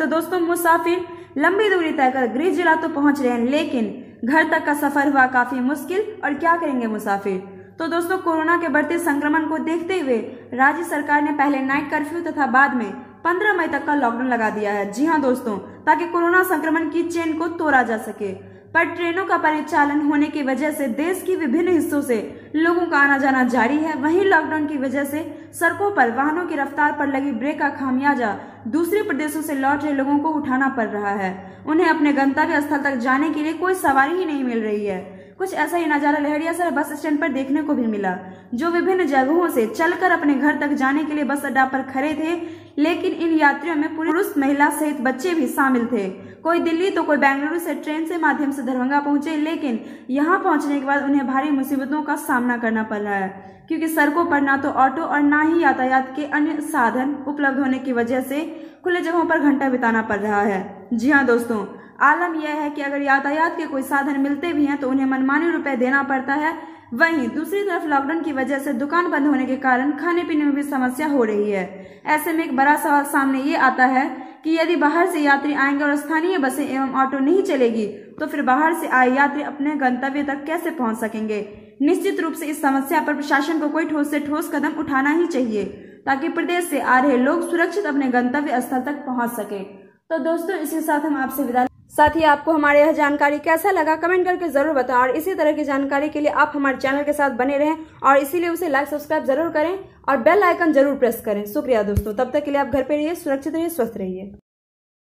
तो दोस्तों मुसाफिर लंबी दूरी तय कर गृह जिला तो पहुंच रहे हैं, लेकिन घर तक का सफर हुआ काफी मुश्किल। और क्या करेंगे मुसाफिर? तो दोस्तों कोरोना के बढ़ते संक्रमण को देखते हुए राज्य सरकार ने पहले नाइट कर्फ्यू तथा बाद में 15 मई तक का लॉकडाउन लगा दिया है। जी हाँ दोस्तों, ताकि कोरोना संक्रमण की चेन को तोड़ा जा सके। पर ट्रेनों का परिचालन होने की वजह से देश की विभिन्न हिस्सों से लोगों का आना जाना जारी है। वहीं लॉकडाउन की वजह से सड़कों पर वाहनों की रफ्तार पर लगी ब्रेक का खामियाजा दूसरे प्रदेशों से लौट रहे लोगों को उठाना पड़ रहा है। उन्हें अपने गंतव्य स्थल तक जाने के लिए कोई सवारी ही नहीं मिल रही है। कुछ ऐसा ही नजारा लहरियासराय बस स्टैंड पर देखने को भी मिला, जो विभिन्न जगहों से चलकर अपने घर तक जाने के लिए बस अड्डा पर खड़े थे, लेकिन इन यात्रियों में पुरुष महिला सहित बच्चे भी शामिल थे। कोई दिल्ली तो कोई बेंगलुरु से ट्रेन के माध्यम से दरभंगा पहुंचे, लेकिन यहाँ पहुंचने के बाद उन्हें भारी मुसीबतों का सामना करना पड़ रहा है, क्योंकि सड़कों पर ना तो ऑटो और ना ही यातायात के अन्य साधन उपलब्ध होने की वजह से खुले जगहों पर घंटा बिताना पड़ रहा है। जी हाँ दोस्तों, आलम यह है कि अगर यातायात के कोई साधन मिलते भी हैं तो उन्हें मनमाने रुपए देना पड़ता है। वहीं दूसरी तरफ लॉकडाउन की वजह से दुकान बंद होने के कारण खाने पीने में भी समस्या हो रही है। ऐसे में एक बड़ा सवाल सामने ये आता है कि यदि बाहर से यात्री आएंगे और स्थानीय बसें एवं ऑटो नहीं चलेगी तो फिर बाहर से आए यात्री अपने गंतव्य तक कैसे पहुंच सकेंगे। निश्चित रूप से इस समस्या पर प्रशासन को कोई ठोस से ठोस कदम उठाना ही चाहिए, ताकि प्रदेश से आ रहे लोग सुरक्षित अपने गंतव्य स्थल तक पहुँच सके। तो दोस्तों इसके साथ हम आपसे विदा। साथ ही आपको हमारे यह जानकारी कैसा लगा कमेंट करके जरूर बताएं, और इसी तरह की जानकारी के लिए आप हमारे चैनल के साथ बने रहें और इसीलिए उसे लाइक सब्सक्राइब जरूर करें और बेल आइकन जरूर प्रेस करें। शुक्रिया दोस्तों, तब तक के लिए आप घर पे रहिए, सुरक्षित रहिए, स्वस्थ रहिए।